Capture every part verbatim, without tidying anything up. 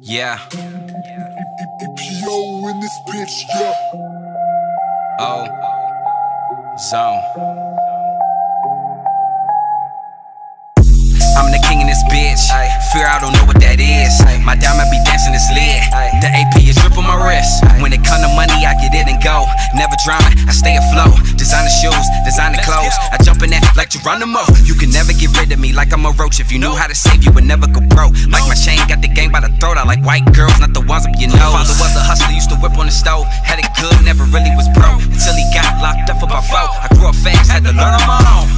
Yeah. E P O in this bitch, yeah. Oh. Zone. I'm the king in this bitch. Aye. Fear I don't know what that is. Aye. My diamond be dancing this lit. Aye. The A P is dripping my wrist. Aye. When it come to money, I get it and go. Never drama, I stay afloat. Designer shoes, designer clothes. I jump in that like Geronimo. You can never get rid of me like I'm a roach. If you knew how to save, you would never go broke. Like my chain, got the game by the throat. I like white girls, not the ones up your nose. Father was a hustler, used to whip on the stove. Had it good, never really was broke. Until he got locked up for my foe. I grew up fast, had to learn on my own.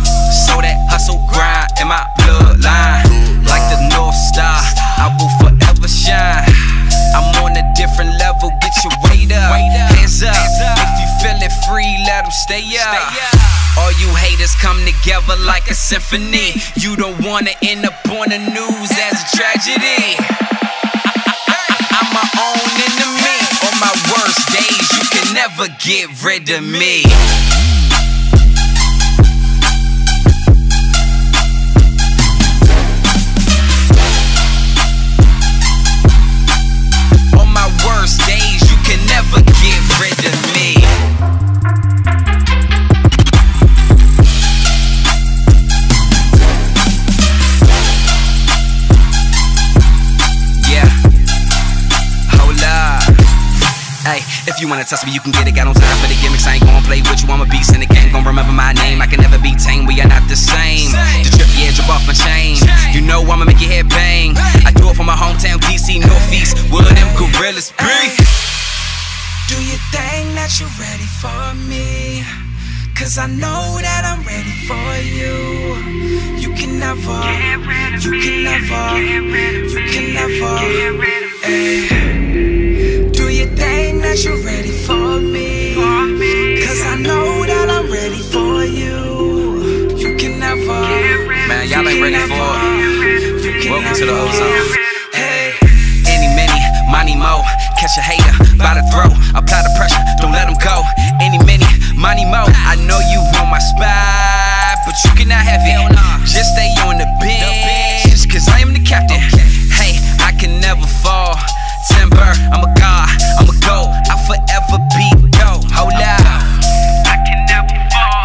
So that hustle grind in my bloodline. Like the North Star, I will forever shine. I'm on a different level, get your weight up. Hands up, if you feeling free, let them stay up. All you haters come together like a symphony. You don't wanna end up on the news as a tragedy. I, I, I, I'm my own enemy. On my worst days, you can never get rid of me. On my worst days, you can never get rid of me. If you wanna test me, you can get it. Got no time for the gimmicks. I ain't gon' play with you. I'm a beast in the game. Gon' remember my name. I can never be tame. We are not the same. The drip, yeah, drip off my chain. You know I'ma make your head bang. I do it for my hometown, D C Northeast. Will of them gorillas be? Do you think that you're ready for me? Cause I know that I'm ready for you. You can never, you can never, you can never. Ay. Think that you're ready for me, cause I know that I'm ready for you. You can never, man, y'all ain't ready for it. Welcome to the Ozone. Hey, any many, money mo, catch a hater by the throat. Apply the pressure, don't let them go. Any many, money mo, I know you want my spot, but you cannot have it. Just stay on the bench, cause I am the captain. Hey, I can never fall. Timber, I'm a god, I'm a goat, I'll forever be dope. Hold up, I can never fall.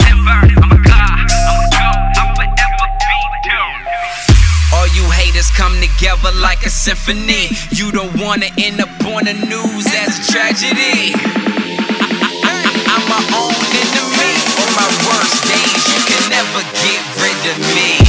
Timber, I'm a god, I'm a goat, I'll forever be dope. All you haters come together like a symphony. You don't wanna end up on the news as a tragedy. I, I, I, I'm my own enemy. On my worst days, you can never get rid of me.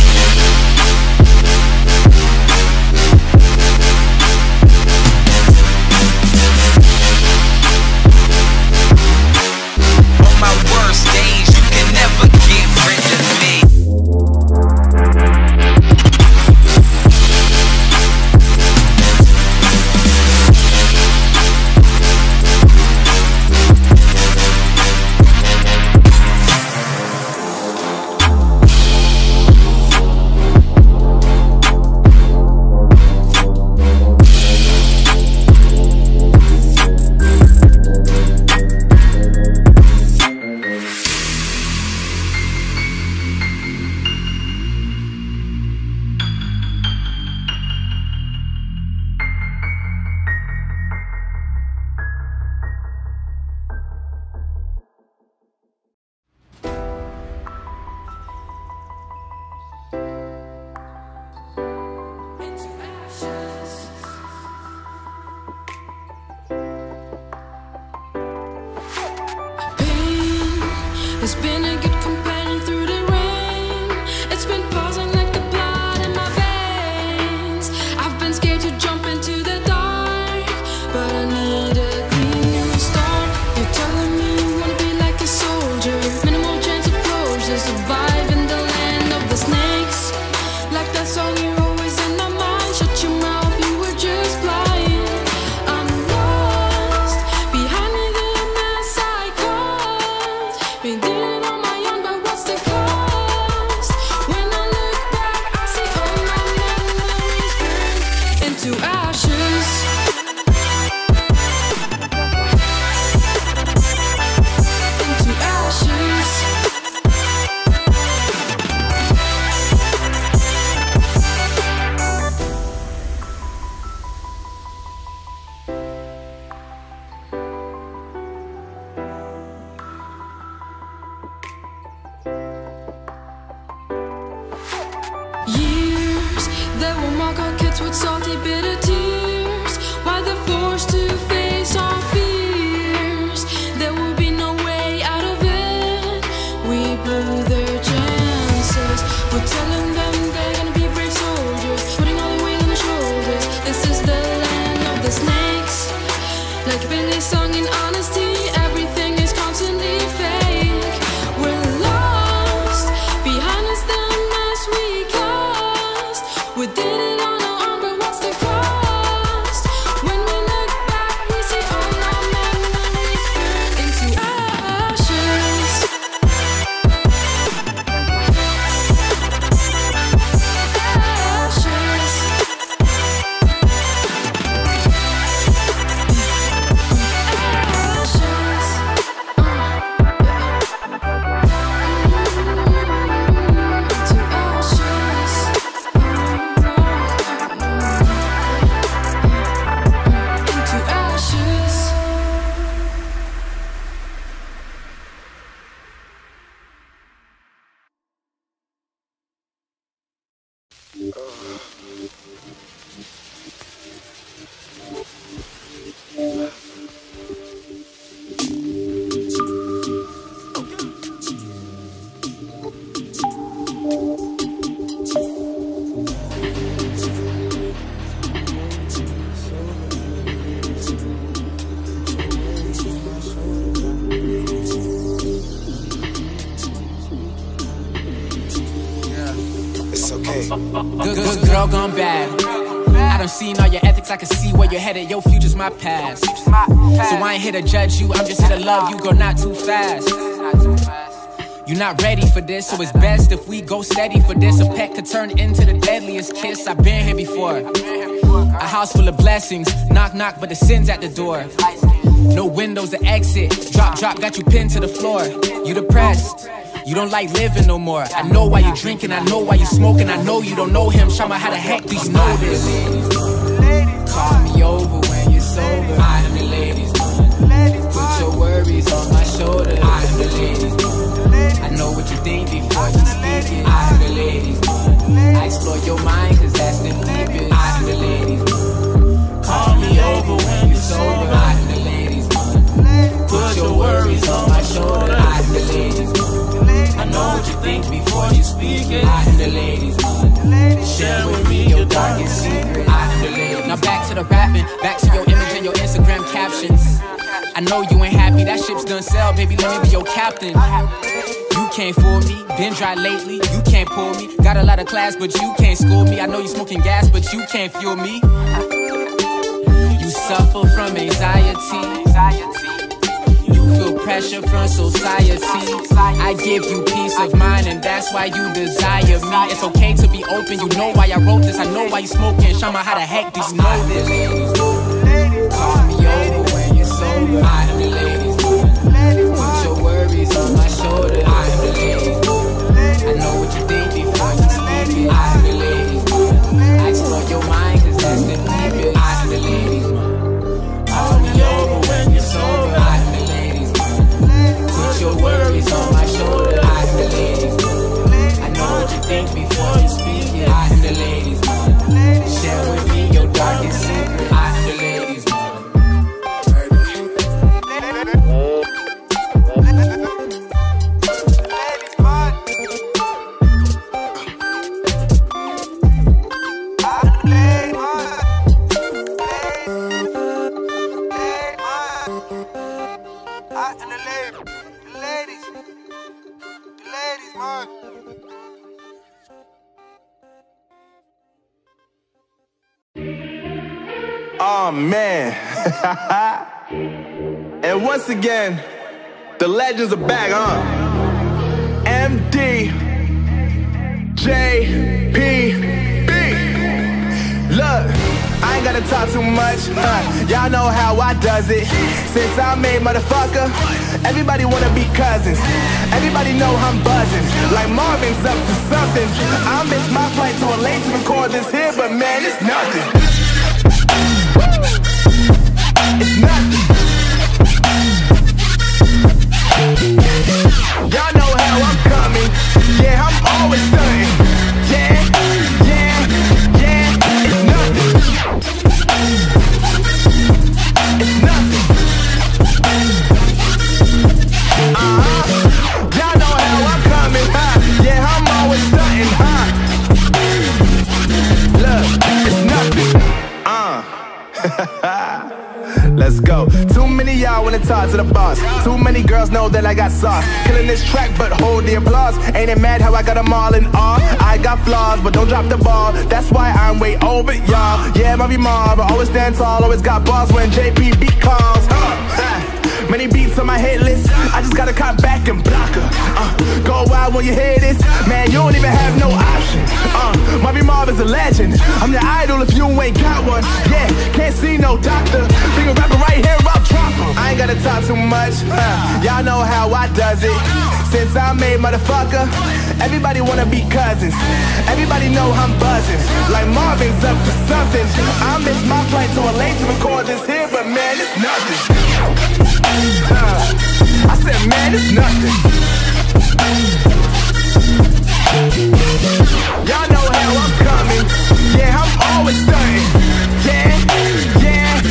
We did it on our own, but what's the cost? When we look back, we see all our memories burned into I can see where you're headed, your future's my past. So I ain't here to judge you, I'm just here to love you, girl, not too fast. You're not ready for this, so it's best if we go steady for this. A pet could turn into the deadliest kiss. I've been here before. A house full of blessings, knock knock, but the sin's at the door. No windows to exit, drop drop, got you pinned to the floor. You depressed, you don't like living no more. I know why you drinking, I know why you smoking, I know you don't know him. Shama, how the heck do you know this? Call me over when you're sober. I am the ladies' man. Put your worries on my shoulders. I am the ladies' man. I know what you think before you speak it. I am the ladies' man. I explore your mind cause that's the deepest. I am the ladies' man. Call me over when you're sober. I am the ladies' man. Put your worries on my shoulders. I am the ladies' man. I know what you think before you speak it. I am the ladies' man. Share with me your darkest secret. I am the ladies'. Now back to the rapping, back to your image and your Instagram captions. I know you ain't happy, that ship's done sailed, baby, let me be your captain. You can't fool me, been dry lately, you can't pull me. Got a lot of class, but you can't school me. I know you smoking gas, but you can't fuel me. You suffer from anxiety, you feel pressure from society. I give you peace of mind and that's why you desire me. It's okay to be open, you know why I wrote this. I know why you smoking, Shama, how the heck do you know this? Call me over when you're sober. I am the ladies. Put your worries on my shoulder. I am the ladies. I know what you think before you speak it. I am the ladies. I explore your mind cause that's the deepest. I am the ladies. Call me over when you're sober. I am the ladies. Put your worries on my shoulder. I am the ladies. You think before you speak it. I am the ladies' man. Share with me your darkest secret. I am the ladies' man. And once again, the legends are back, huh? M D, J P B. Look, I ain't gotta talk too much, huh? Y'all know how I does it. Since I made motherfucker, everybody wanna be cousins. Everybody know I'm buzzing, like Marvin's up to something. I missed my flight to a late to record this here, but man, it's nothing. It's nothing. Y'all know how I'm coming. Yeah, I'm always stunning. Yeah, yeah, yeah. It's nothing. It's nothing. Uh-huh. Y'all know how I'm coming, huh? Yeah, I'm always stunning, huh? Look, it's nothing. Uh. let's go. Too many y'all wanna talk to the boss. Too many girls know that I got sauce. Killing this track, but hold the applause. Ain't it mad how I got them all in awe? I got flaws, but don't drop the ball. That's why I'm way over y'all. Yeah, Marvin Marv, I always stand tall. Always got balls when J P B calls. uh, Many beats on my hit list, I just gotta cop back and block her. uh, Go wild when you hear this. Man, you don't even have no option. uh, Marvin Marv is a legend. I'm the idol if you ain't got one. Yeah, can't see no doctor. Bring a rapper right here, I'll drop him. I ain't gotta talk too much. uh, Y'all know how I does it. Since I made motherfucker, everybody wanna be cousins. Everybody know I'm buzzing, like Marvin's up for something. I miss my flight to a late to record this here, but man, it's nothing. Uh, I said, man, it's nothing. Y'all know how I'm coming. Yeah, I'm always stunning. Yeah, yeah,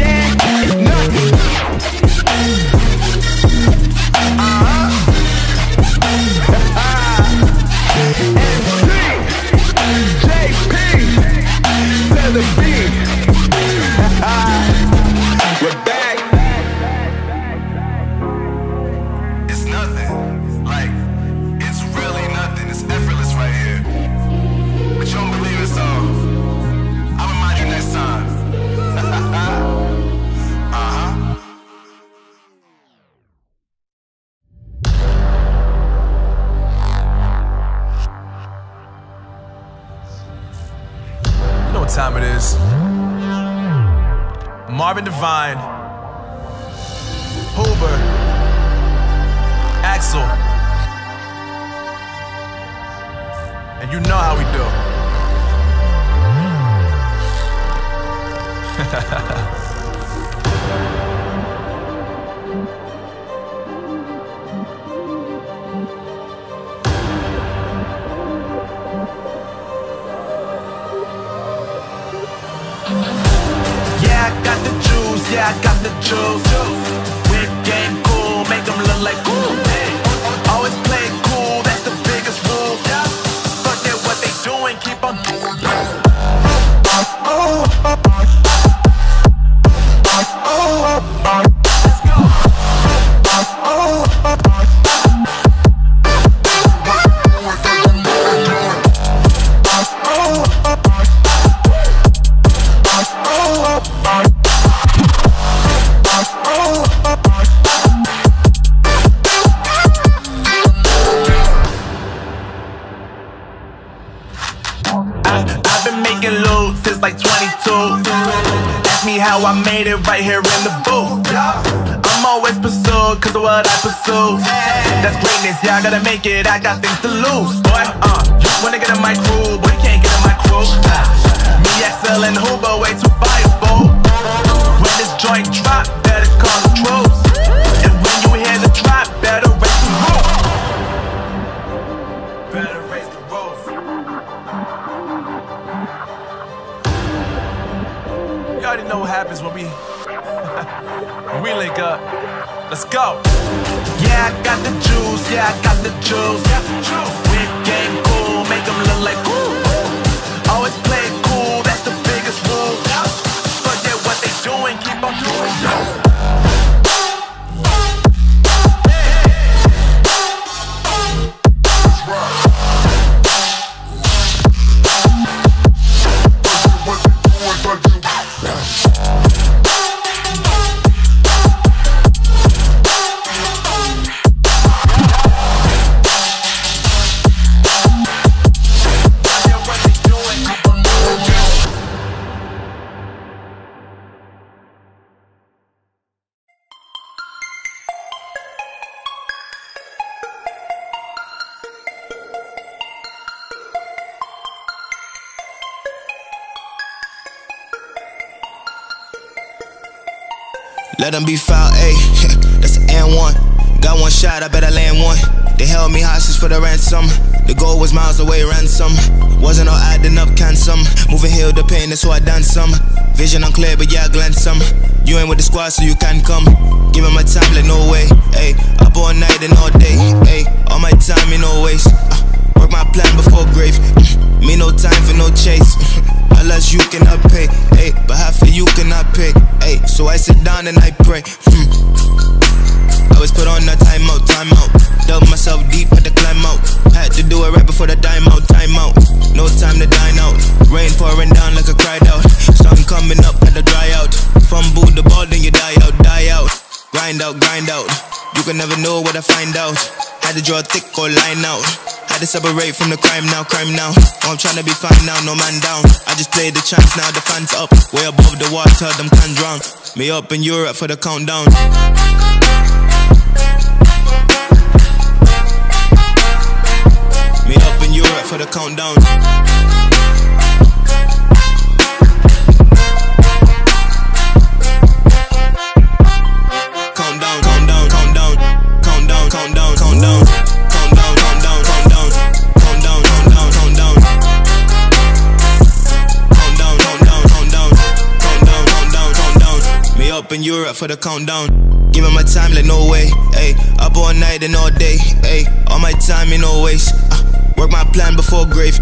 yeah, it's nothing. We're back. It's nothing. Like, it's really nothing. It's effortless right here. But you don't believe it, so I'll remind you next time. Uh-huh. You know what time it is. Marvin Divine, Hoober, Axol, and you know how we do. Yeah, I got the juice, yeah, I got the juice. Whip game cool, make them look like cool. Always play cool, that's the biggest rule. Fuck that what they doing, keep on doing. I made it right here in the booth. I'm always pursued, cause of what I pursue. That's greatness, yeah, I gotta make it, I got things to lose. Boy, uh, you wanna get in my crew, boy, you can't get in my crew. uh, Me, Axol, and Hoober, way too fireball. When this joint drop, better call the troops. And when you hear the drop, better raise the roof. Better raise the roof. You already know what happens when we when we link up. Let's go. Yeah, I got the juice, yeah, I got the juice. Whip game cool, make them look like cool. Always play cool, that's the biggest rule. Forget what they doing, keep on doing. Let them be found, ayy, that's the and one. Got one shot, I better land one. They held me hostage for the ransom. The goal was miles away, ransom. Wasn't all adding up, can some. Moving hill, the pain, that's why I done some. Vision unclear, but yeah, I glance some. You ain't with the squad, so you can't come. Give me my time, like no way, ayy. Up all night and all day, ayy. All my time, in no waste. Uh, work my plan before grave. Mm, me no time for no chase. Unless you cannot pay, ayy. But half of you cannot pay, ayy. So I I sit down and I pray. hmm. I was put on a timeout, timeout. Dug myself deep, had to climb out. Had to do it right before the timeout, timeout. No time to dine out. Rain pouring down like a cried out. Sun coming up, had to dry out. Fumble the ball, then you die out, die out. Grind out, grind out. You can never know what I find out. Had to draw a thick or line out. Had to separate from the crime now, crime now. Oh, I'm trying to be fine now, no man down. I just played the chance now, the fans up. Way above the water, them can drown. Me up in Europe for the countdown. Me up in Europe for the countdown. Countdown, countdown, countdown. Countdown, countdown, countdown. In Europe for the countdown. Giving my time like no way, ayy. Up all night and all day, ayy. All my time in no waste. Uh, work my plan before grave.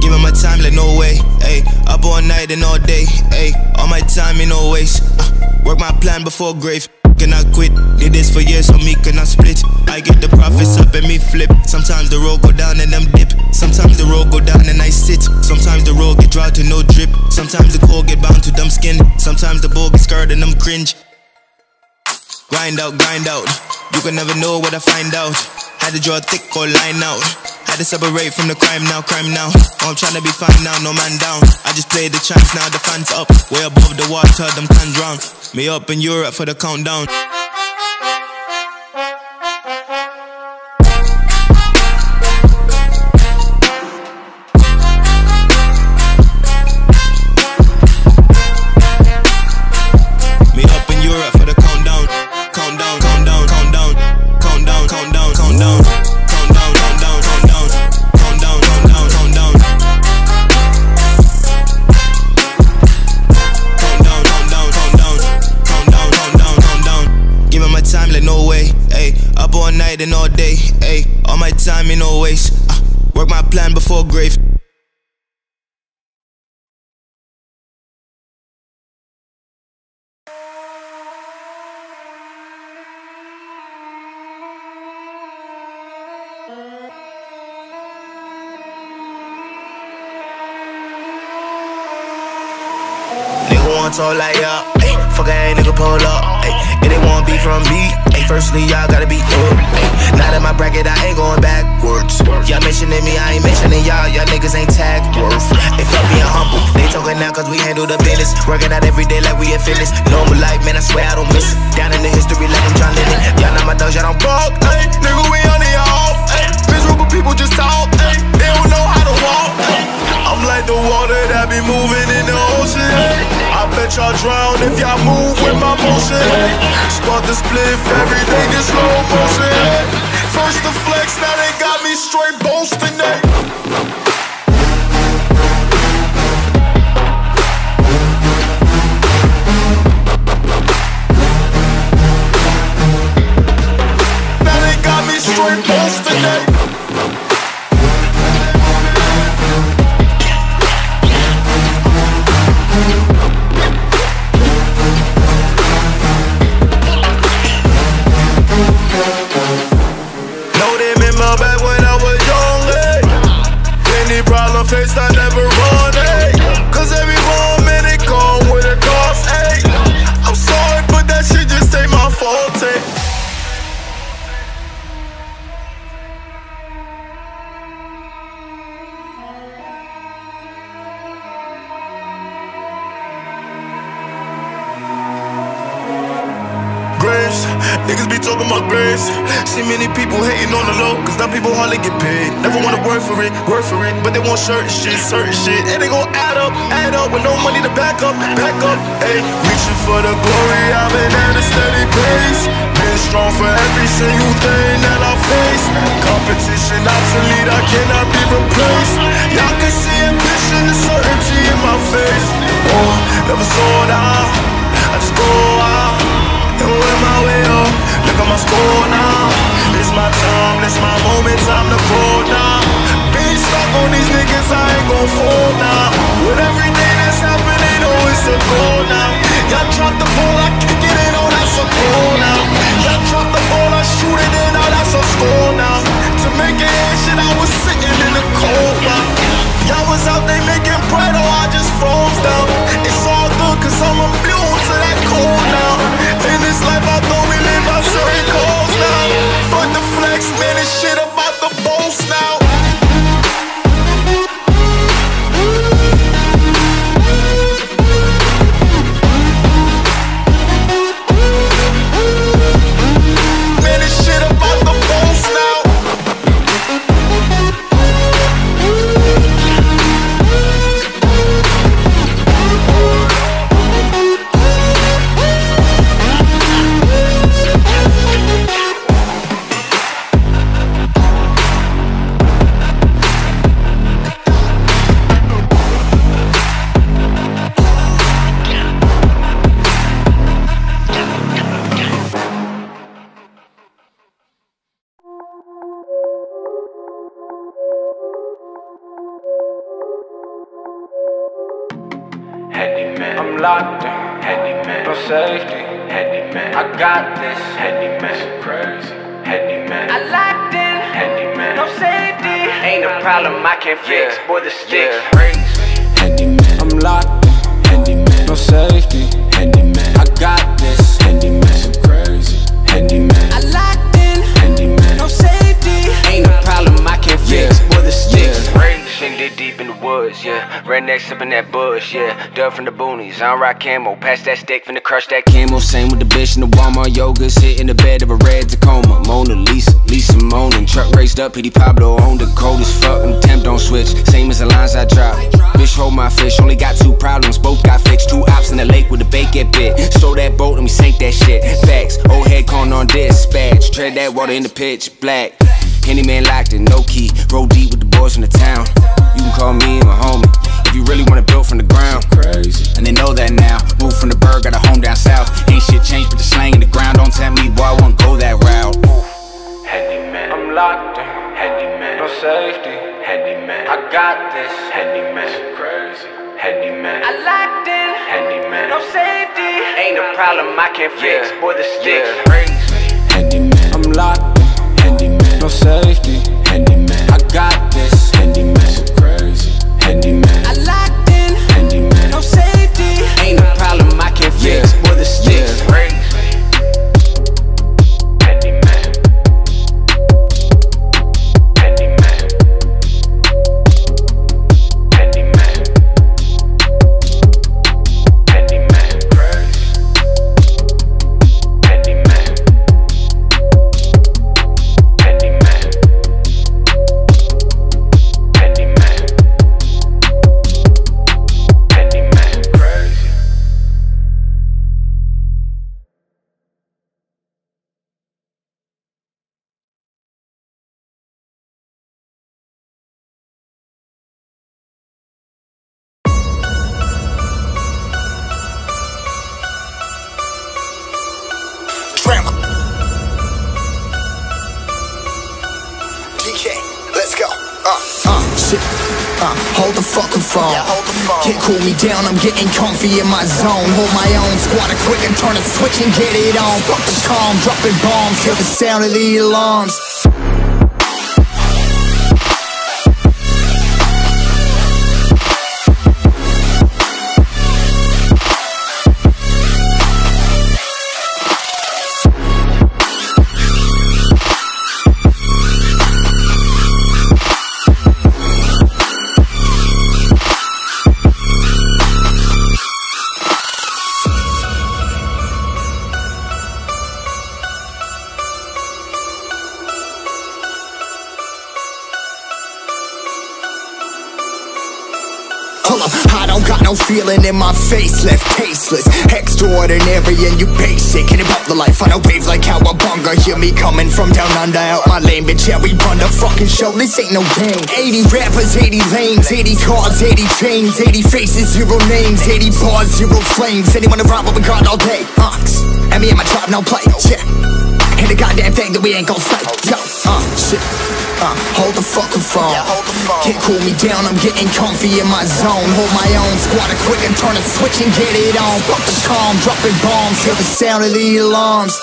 Giving my time like no way, ayy. Up all night and all day, ayy. All my time in no waste. Uh, work my plan before grave. Cannot quit, did this for years so me cannot split. I get the profits up and me flip. Sometimes the road go down and them dip. Sometimes the road go down and I sit. Sometimes the road get dry to no drip. Sometimes the cold get bound to dumb skin. Sometimes the ball get scared and I'm cringe. Grind out, grind out. You can never know what I find out. Had to draw a thick or line out. Had to separate from the crime now, crime now. Oh, I'm trying to be fine now, no man down. I just played the chance now, the fans up. Way above the water, them can drown. Me up in Europe for the countdown. Me up in Europe for the countdown. Countdown, countdown, countdown. Countdown, countdown, countdown. Countdown, countdown, countdown. Countdown, countdown, countdown. Giving my time like no way, ayy. Up all night and all day, ayy. All my time in no waste. Uh, work my plan before grave. Nigga wants all like y'all. Fuck I ain't nigga pull up. And it won't be from me. Ay, firstly, y'all gotta be up. Now that my bracket, I ain't going backwards. Y'all mentioning me, I ain't mentioning y'all. Y'all niggas ain't tag worth. If I'm being humble, they talking now cause we handle the business. Working out every day like we in fitness. Normal life, man, I swear I don't miss it. Down in the history like I'm John Lennon. Y'all not my dogs, y'all don't broke. Ay, nigga, we on the off. Ay, miserable people just talk. Ay, they don't know how to walk. Ay, I'm like the water that be moving in the ocean. Ay, I bet y'all drown if y'all move with my motion. Spot the spliff, everything is slow motion. First the flex, now they got me straight boasting it. Now they got me straight boasting it. Face I never run, ayy. Cause every one minute gone with a cost, ayy. I'm sorry, but that shit just ain't my fault, ayy. Graves, niggas be talking about graves. See many people hating on the low. Cause now people hardly get paid. Never wanna work for it, work for it. But they want certain shit, certain shit. And they gon' add up, add up. With no money to back up, back up. Ayy, reaching for the glory, I've been at a steady pace. Been strong for every single thing that I face. Competition obsolete, I cannot be replaced. Y'all can see ambition and certainty in my face. Oh, never sold out, I just go out. And where my way up, look at my score now. It's my time, it's my moment, time to fall now. Being stuck on these niggas, I ain't gon' fall now. With everything that's happening, oh, it's a goal now. Y'all dropped the ball, I can't. I'm locked in. Handyman. For safety. Handyman. I got this. Handyman. So crazy. Handyman. I locked in. Handyman. No safety. Ain't a problem I can't fix. Yeah. Boy, the sticks. Yeah. Crazy. Handyman. I'm locked in. Handyman. No safety. Handyman. I got this. Handyman. So crazy. Handyman. I locked in. Handyman. No safety. Ain't a problem I can't fix. Yeah. Boy, the sticks. Yeah. Crazy. Did deep in the woods, yeah. Redneck up in that bush, yeah. Dub from the boonies, I don't rock camo. Pass that stick, finna crush that camo. Same with the bitch in the Walmart yoga. Sit in the bed of a red Tacoma. Mona Lisa, Lisa moaning. Truck raced up, P D Pablo on the cold as fuck. And the temp don't switch, same as the lines I drop. Bitch hold my fish, only got two problems, both got fixed. Two ops in the lake with a bait get bit. Stole that boat, let me sink that shit. Facts, old head calling on dispatch. Tread that water in the pitch, black. Handyman locked in, no key. Roll deep with the boys from the town. You can call me my homie if you really want it built from the ground. Crazy. And they know that now. Moved from the burg, got a home down south. Ain't shit changed but the slang in the ground. Don't tell me why I won't go that route. Handyman, I'm locked in. Handyman, no safety. Handyman, I got this. Handyman, so crazy. Handyman, I locked in. Handyman, no safety. Ain't a problem I can't fix. Yeah. Boy, the sticks. Yeah. Crazy. Handyman, I'm locked in. Handyman, no safety. Handyman, I got this. Handyman, so crazy. Handyman, I locked in. Handyman, no safety. Ain't a problem I can't fix. Yeah. Boy, the sticks. Yeah. Crazy. Handyman. Handyman. Handyman. Handyman, crazy. Cool me down, I'm getting comfy in my zone. Hold my own, squad a quick and turn a switch and get it on. Fuck the calm, dropping bombs, hear the sound of the alarms. Feeling in my face, left tasteless. Extraordinary and you basic. And about the life I don't wave like cowabunga. Hear me coming from down under, out my lane. Bitch, yeah, we run the fucking show, this ain't no game. eighty rappers, eighty lanes, eighty cars, eighty chains, eighty faces, zero names, eighty bars, zero flames. Anyone around what we got all day. Ox, and me and my tribe no play, yeah. Ain't a goddamn thing that we ain't gon' say. Yo, uh, shit, uh, hold the fucking phone. Yeah, hold the phone. Can't cool me down, I'm getting comfy in my zone. Hold my own, squad a quick and turn a switch and get it on. Fuck the calm, dropping bombs, hear the sound of the alarms.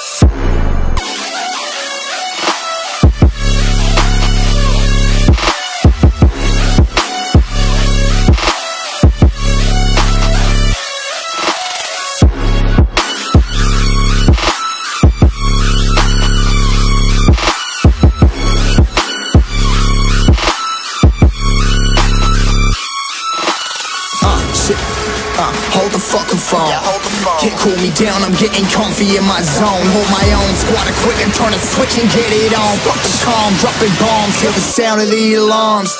Can't cool me down, I'm getting comfy in my zone. Hold my own, squad a quick and turn a switch and get it on. Fuck the calm, dropping bombs, hear the sound of the alarms.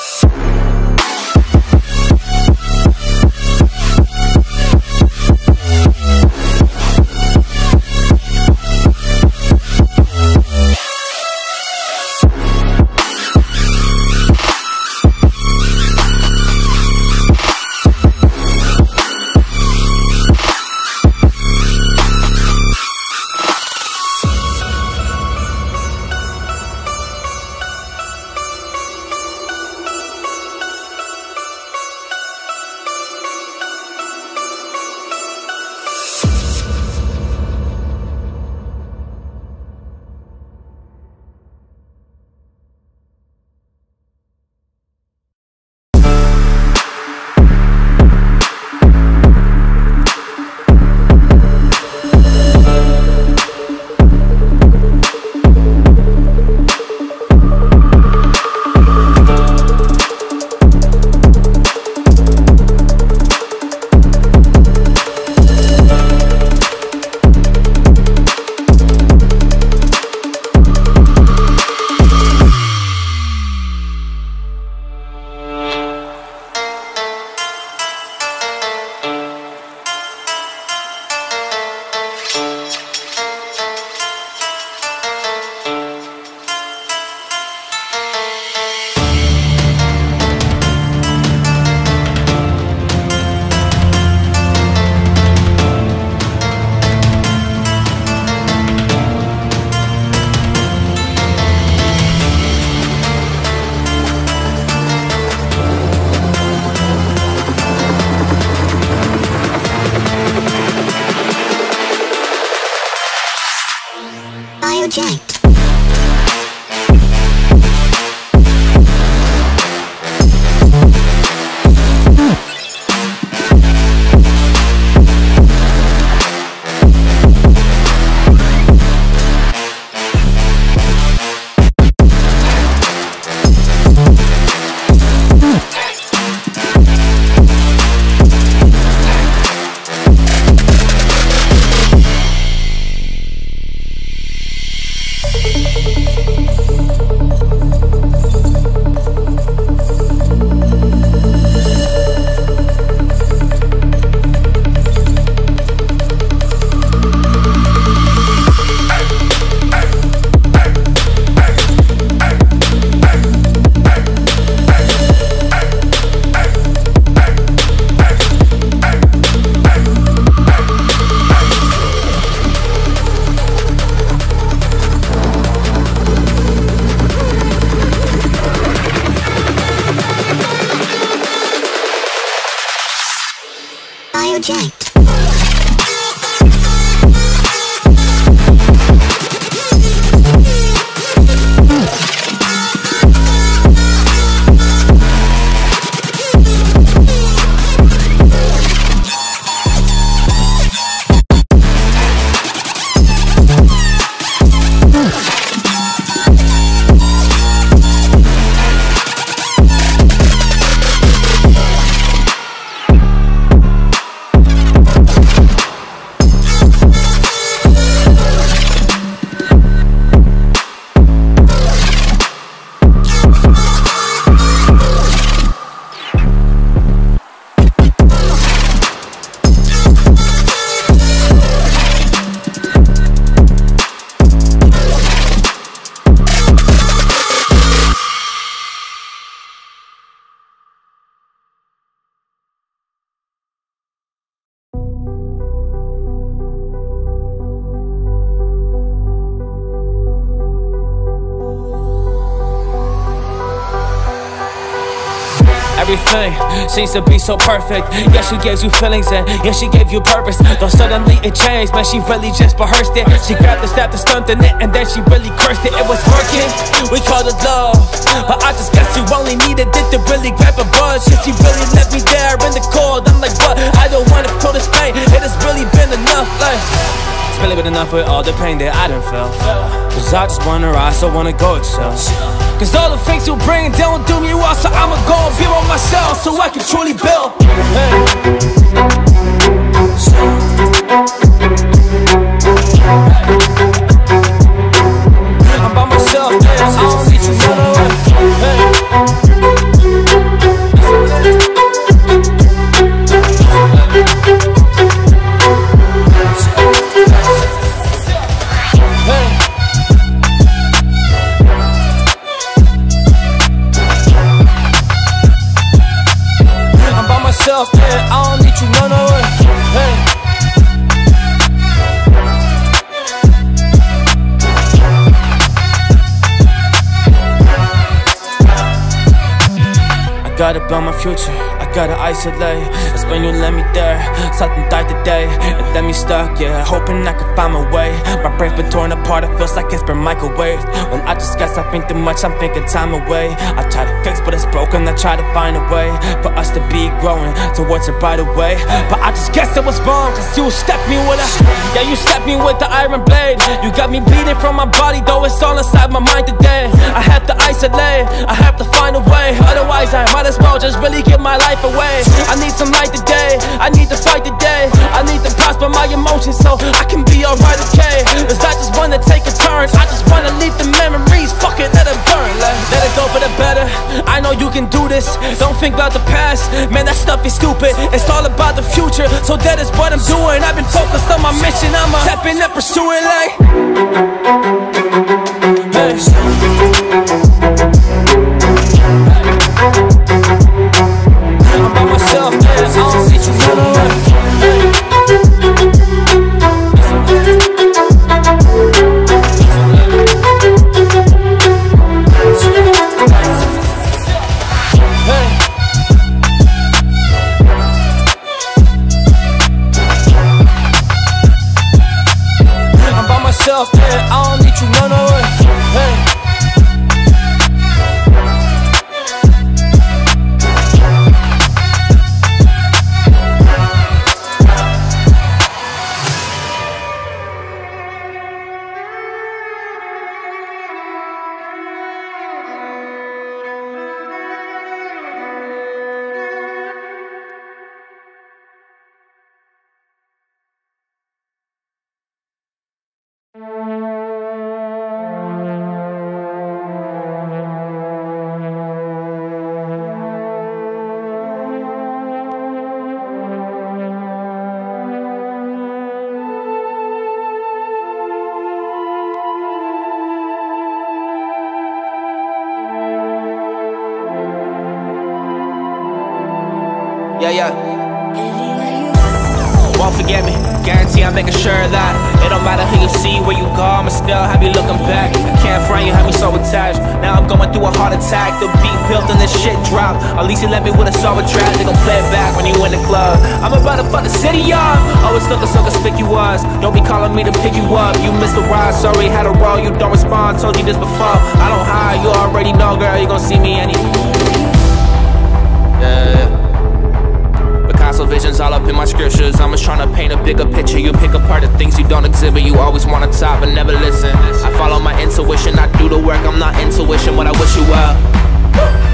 project. Object. Everything seems to be so perfect. Yeah, she gives you feelings and yeah, she gave you purpose. Though suddenly it changed, man, she really just rehearsed it. She grabbed the step to stunt in it, and then she really cursed it. It was working, we called it love, but I just guess you only needed it to really grab a buzz. Shit, she really left me there in the cold. I'm like, what? I don't wanna feel this pain. It has really been enough, like it's really been enough with all the pain that I done felt. Cause I just wanna rise, so wanna go itself. Cause all the things you bring don't do me well, so I'ma go and be on myself so I can truly build. Hey. I'm by myself, I don't see you all the I gotta build my future, I gotta isolate. That's when you let me there, something died today. It left me stuck, yeah, hoping I could find my way. My brain's been torn apart, it feels like it's been microwaved. Well, I just guess I think too much, I'm thinking time away. I try to fix, but it's broken, I try to find a way for us to be growing towards a brighter way. But I just guess it was wrong, cause you stabbed me with a yeah, you stabbed me with the iron blade. You got me bleeding from my body, though it's all inside my mind today. I have to isolate, I have to find a way. Otherwise I might as well just really give my life away. I need some light today, I need to fight today. I need to prosper my emotions so I can be alright, okay. Cause I just wanna take a turn, I just wanna leave the memories, fuck it, let it burn. Let, let it go for the better, I know you can do this. Don't think about the past, man, that stuff is stupid. It's all about the future, so that is what I'm doing. I've been focused on my mission, I'm a stepping up, pursuing like hey. I'm by myself, I don't see you all around. I'm by myself, I don't need you. you know no way. Hey. Yeah, yeah. Won't forget me. Guarantee I'm making sure that it don't matter who you see, where you go, I'ma still have you looking back. I can't front, you have me so attached. Now I'm going through a heart attack. The beat built and the shit dropped. At least you let me with a solid track. They gon' play it back when you in the club. I'm about to fuck the city up. Always looking so conspicuous. Don't be calling me to pick you up. You missed the ride, sorry, had a roll. You don't respond, told you this before. I don't hide, you already know, girl. You gon' see me any. Yeah. Visions all up in my scriptures. I'm just trying to paint a bigger picture. You pick apart the things you don't exhibit. You always want to top but never listen. I follow my intuition, I do the work. I'm not intuition, but I wish you well.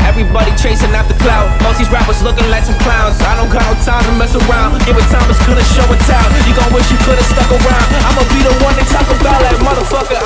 Everybody chasing after clout. Most these rappers looking like some clowns. I don't got no time to mess around. Give it time, it's gonna show and tell. You gon' wish you could've stuck around. I'ma be the one they talk about like motherfucker.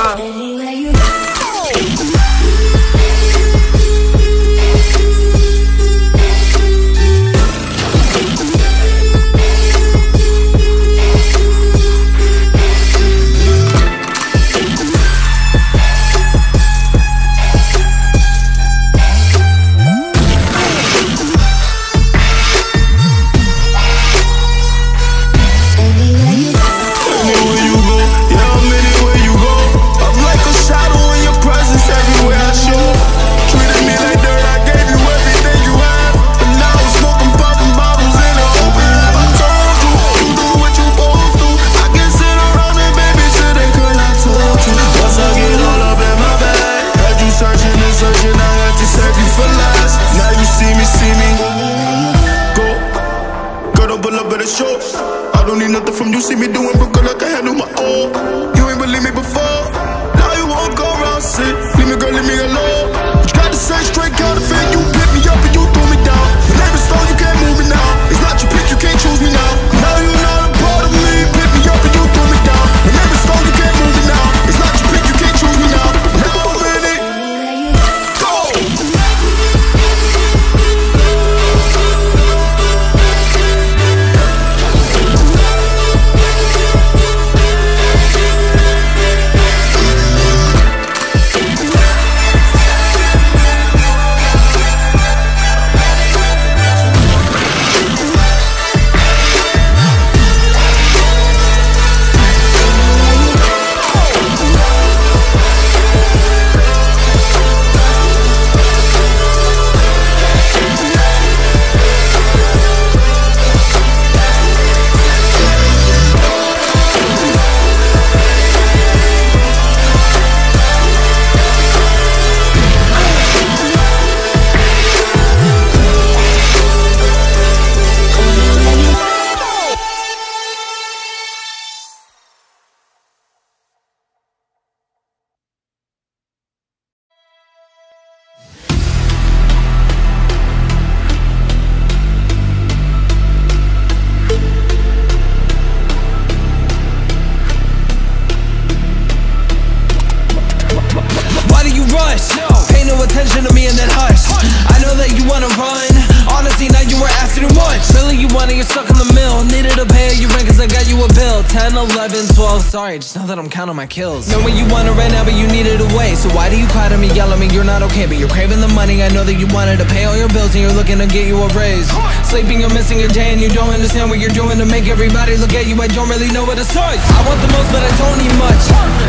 I'm sorry, just know that I'm counting my kills. Know what you wanted right now, but you needed a way. So why do you cry to me, yell at me, you're not okay? But you're craving the money, I know that you wanted to pay all your bills. And you're looking to get you a raise. Sleeping, you're missing your day, and you don't understand what you're doing to make everybody look at you. I don't really know where to start. I want the most, but I don't need much.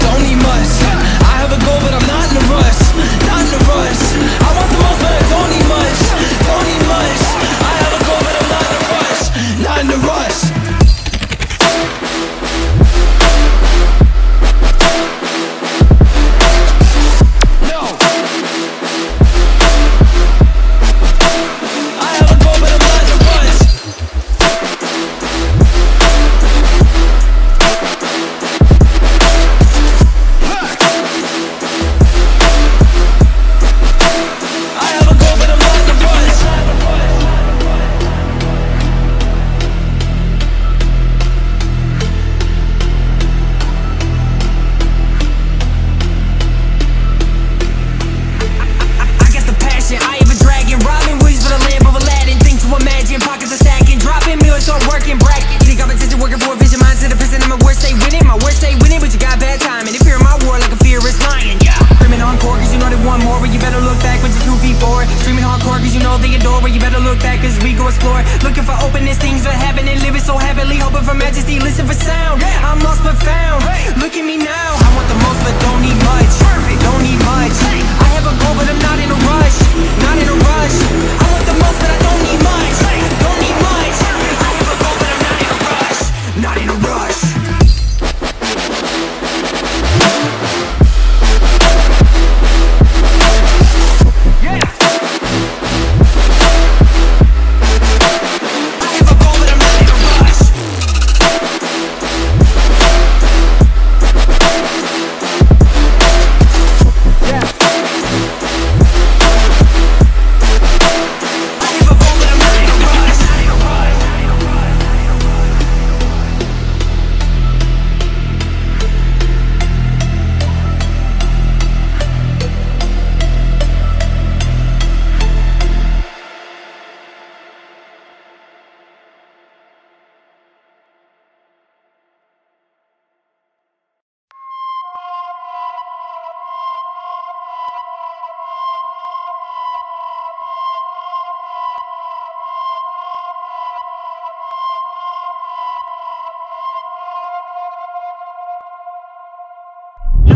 Don't need much. I have a goal, but I'm not in a rush. Not in a rush. I want the most, but I don't need much. Don't need much. I have a goal, but I'm not in a rush. Not in a rush. Desperately hoping for majesty, listen for sound. I'm lost but found, look at me now. I want the most but don't need much, don't need much. I have a goal but I'm not in a rush, not in a rush. I want the most but I don't need much, don't need much. I have a goal but I'm not in a rush, not in a rush.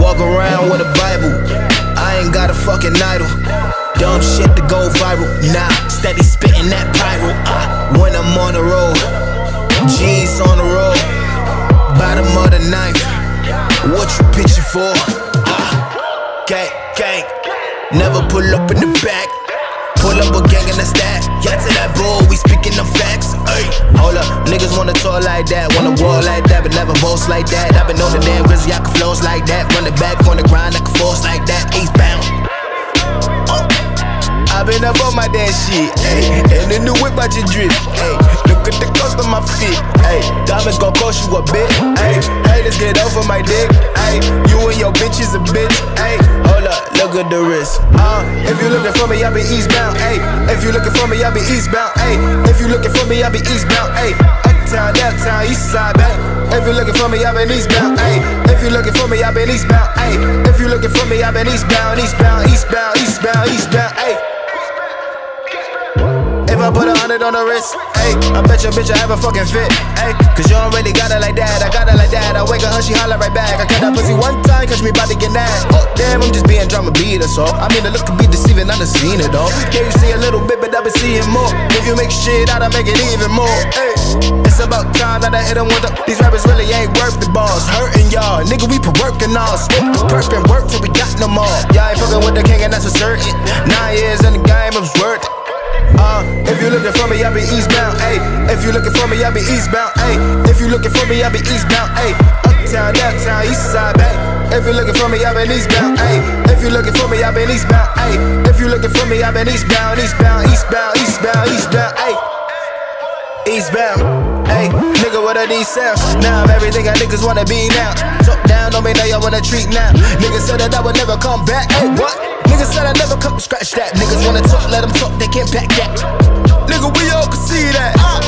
Walk around with a Bible, I ain't got a fucking idol. Dumb shit to go viral, nah, steady spitting that pyro. uh, When I'm on the road, G's on the road, bottom of the knife. What you pitching for? Uh, gang, gang, never pull up in the back. Pull up a gang in the stack, yeah, to that bull, we speaking of facts. Ay. Hold up, niggas wanna talk like that, wanna walk like that, but never boast like that. I've been on the damn Rizzy, I can flows like that. Run it back on the grind, I can force like that. Eastbound. Oh. I've been up on my damn shit, ay. And the new whip out your drip, ay. Look at the cost of my feet, ay. Diamonds gon' cost you a bit, ay. Haters get off of my dick, ay. You and your bitch is a bitch, ay. Hold up. Look at the wrist. Uh, if you looking for me, I be eastbound. Ayy, if you looking for me, I be eastbound. Ayy, if you looking for me, I be eastbound. Ayy, uptown, downtown, east side back. If you looking for me, I been eastbound. Ayy, if you looking for me, I been eastbound. Ayy, if you looking for me, I been eastbound, eastbound, eastbound, eastbound, eastbound. Ayy, if I put a hundred on the wrist, ayy, I bet your bitch I have a fucking fit. Ayy, cause you don't really got it like that. I got it like that. I wake up, her, she holler right back. I cut that pussy one time, cause me bout to get nasty. Oh, damn, I'm just being drama beat us all. I mean, the look could be deceiving, I done seen it all. Yeah, you see a little bit, but I been seeing more. If you make shit out, I make it even more. Ayy, it's about time that I hit them with the. These rappers really ain't worth the balls. Hurting y'all, nigga, we perking all. Smoke this perk and work till we got no more. Y'all ain't fucking with the king, and that's for certain. Nine years in the game, it was worth it. Uh, if you looking for me, I be eastbound, ayy. If you looking for me, I be eastbound, ayy. If you looking for me, I be eastbound, ayy. Uptown, downtown, east side back. If you looking for me, I been eastbound, ayy. If you looking for me, I been eastbound, ayy. If you looking for me, I been eastbound, eastbound, eastbound, eastbound, eastbound, ayy. Eastbound, ayy, nigga, what are these sounds? Now I'm everything I niggas wanna be now. Talk down on me, now y'all wanna treat now. Niggas said that I would never come back, ayy, what? Niggas said I never come, scratch that. Niggas wanna talk, let them talk, they can't back that. Nigga, we all can see that, uh.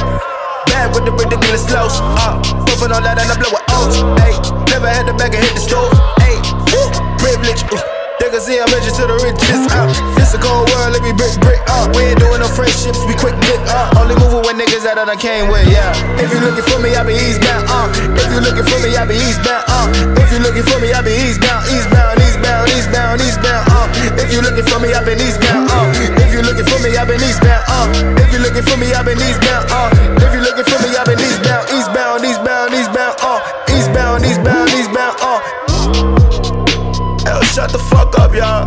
Bad with the ridiculous flows, uh. Puffin' on that and I blow it out, ayy. Never had to back and hit the stove, ayy. Woo, privilege, ooh. Niggas see I'm rich to the richest, uh. This a cold world, let me brick, brick, uh. We ain't doing no friendships, we quick dick, uh. Only moving with niggas that I came with, yeah. If you looking for me, I be eastbound, uh. If you looking for me, I be eastbound, uh. If you looking for me, I be eastbound, eastbound, eastbound, eastbound, eastbound, uh. If you looking for me, I been eastbound, uh. If you looking for me, I been eastbound, uh. If you looking for me, I been eastbound, uh. If you looking for me, I been eastbound, eastbound, eastbound, eastbound, uh. Eastbound, eastbound, eastbound, uh. Shut the fuck up, y'all.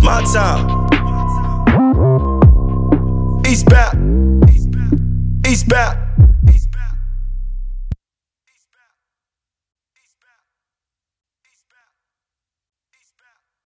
My time. Eastbound. Eastbound.